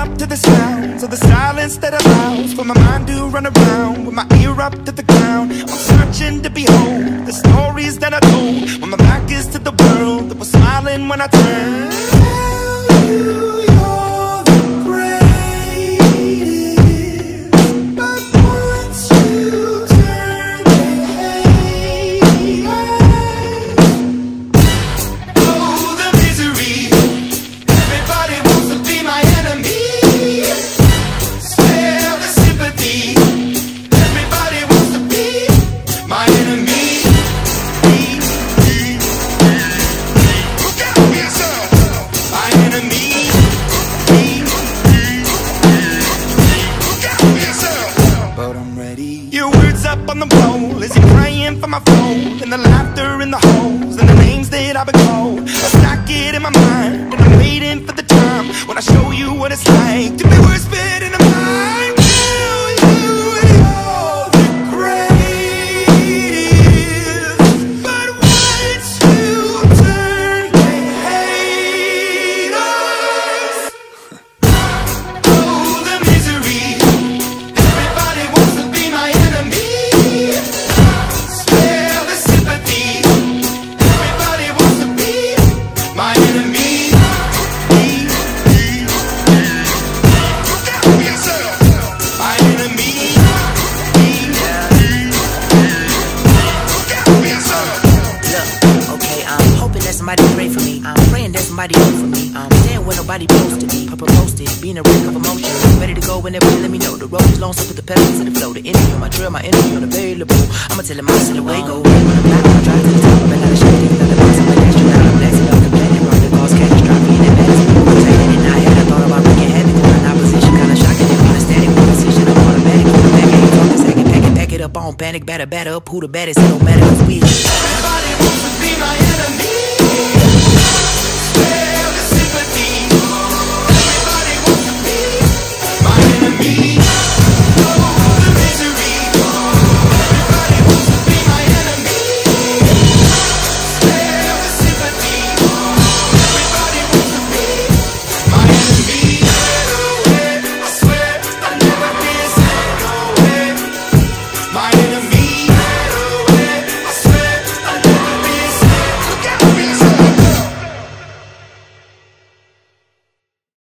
up to the sounds of the silence that allows for my mind to run around, with my ear up to the ground. I'm searching to behold the stories that I told, when my back is to the world that was smiling when I turned. Tell you you're the greatest, but once you turn, they hate us. Oh, the misery. Everybody wants to be my enemy. Spare the sympathy. Everybody wants to be my enemy. Look out for yourself. My enemy. Look out for yourself. But I'm ready. Your words up on the wall as you're praying for my phone, and the laughter in the holes, and the names that I've been called. I stack it in my mind, and I'm waiting for the time when I show you what it's like to be worse fit in a mind. Tell you you're the greatest, but once you turn, they hate us. Oh, the misery. Everybody wants to be my enemy. Spare the sympathy. Everybody wants to be my enemy. Look out for yourself. My enemy. Look out for yourself. Look, okay, I'm hoping that somebody pray for me. I'm praying that somebody pray for me. I'm staying where nobody posted me. Papa posted, being a wreck of emotion. Ready to go whenever you let me know. The road is long, so put the pedal to the flow. The energy on my trail, my energy on available. I'ma tell him I see the way go. When I'm black, I'm driving to the top. I'm not ashamed of the box. I'm an astronaut. I'm blasting off the planet. Rock the balls, catch, drop me in that bass. I'm taking it. I had a thought about making heavy. When I position, kinda shocking. If I'm static, with precision, I'm automatic. Put it back, ain't talking, second, pack it up on panic. Batter up, who the baddest? It don't matter, it's weird. Everybody wants to be my enemy.